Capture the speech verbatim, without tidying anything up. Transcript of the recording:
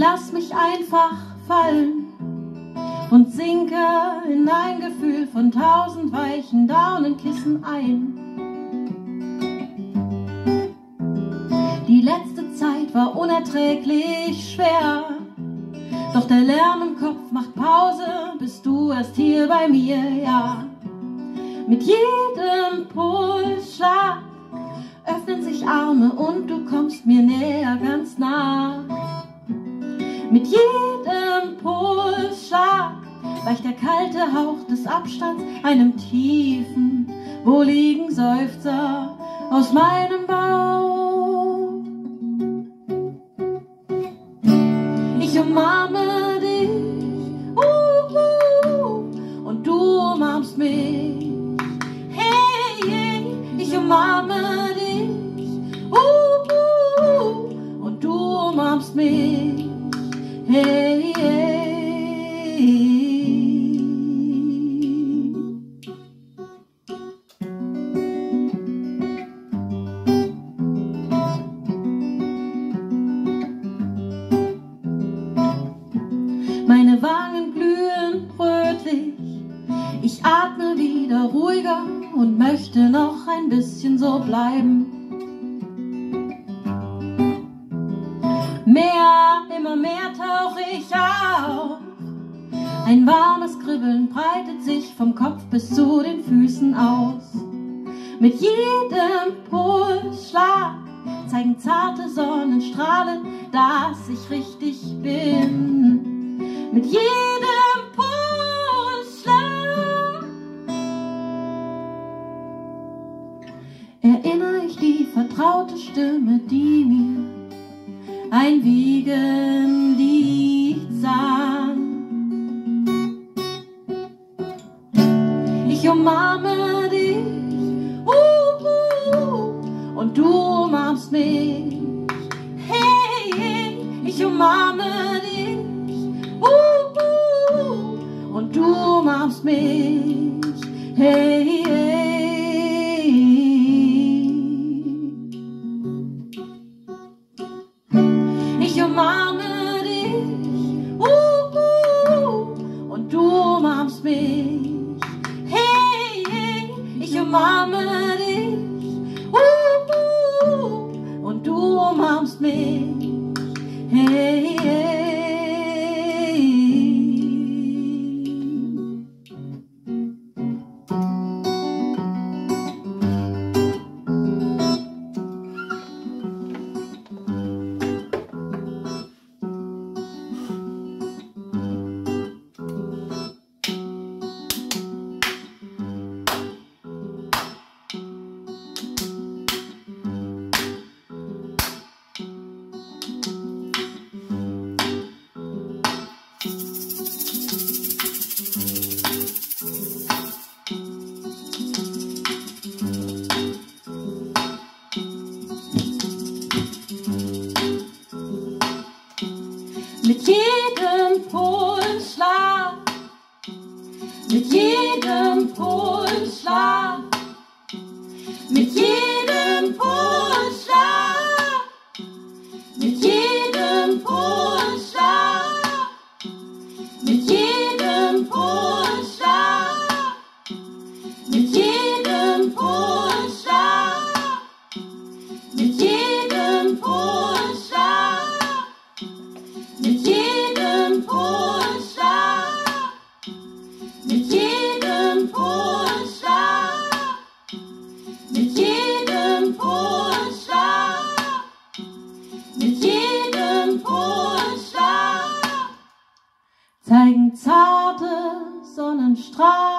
lass mich einfach fallen und sinke in ein Gefühl von tausend weichen Daunenkissen ein. Die letzte Zeit war unerträglich schwer, doch der Lärm im Kopf macht Pause, bist du erst hier bei mir, ja. Mit jedem Pulsschlag öffnen sich Arme und du kommst mir näher, ganz nah. Mit jedem Pulsschlag weicht der kalte Hauch des Abstands einem tiefen, wohligen Seufzer aus meinem Bauch. Ich umarme dich, uh, uh, und du umarmst mich. Hey, hey, ich umarme dich, uh, uh, und du umarmst mich. Hey, hey. Meine Wangen glühen rötlich, ich atme wieder ruhiger und möchte noch ein bisschen so bleiben. Mehr, immer mehr tauche ich auf. Ein warmes Kribbeln breitet sich vom Kopf bis zu den Füßen aus. Mit jedem Pulsschlag zeigen zarte Sonnenstrahlen, dass ich richtig bin. Mit jedem Pulsschlag erinnere ich die vertraute Stimme, die mir ein Wiegenlied sang. Ich umarme dich, uh, uh, und du umarmst mich. Hey, hey, ich umarme dich, uh, uh, und du umarmst mich. Hey, hey. Ich umarme dich, uh, uh, und du umarmst mich. Hey, hey, ich umarme dich, uh, uh, und du umarmst mich. Hey, hey. Mit jedem Pulsschlag, mit jedem Pulsschlag, mit jedem Pulsschlag, mit jedem Pulsschlag, mit jedem Pulsschlag, mit jedem Pulsschlag, mit jedem Pulsschlag. Mit jedem Pulsschlag, mit jedem Pulsschlag, mit jedem Pulsschlag, mit jedem Pulsschlag zeigen zarte Sonnenstrahlen.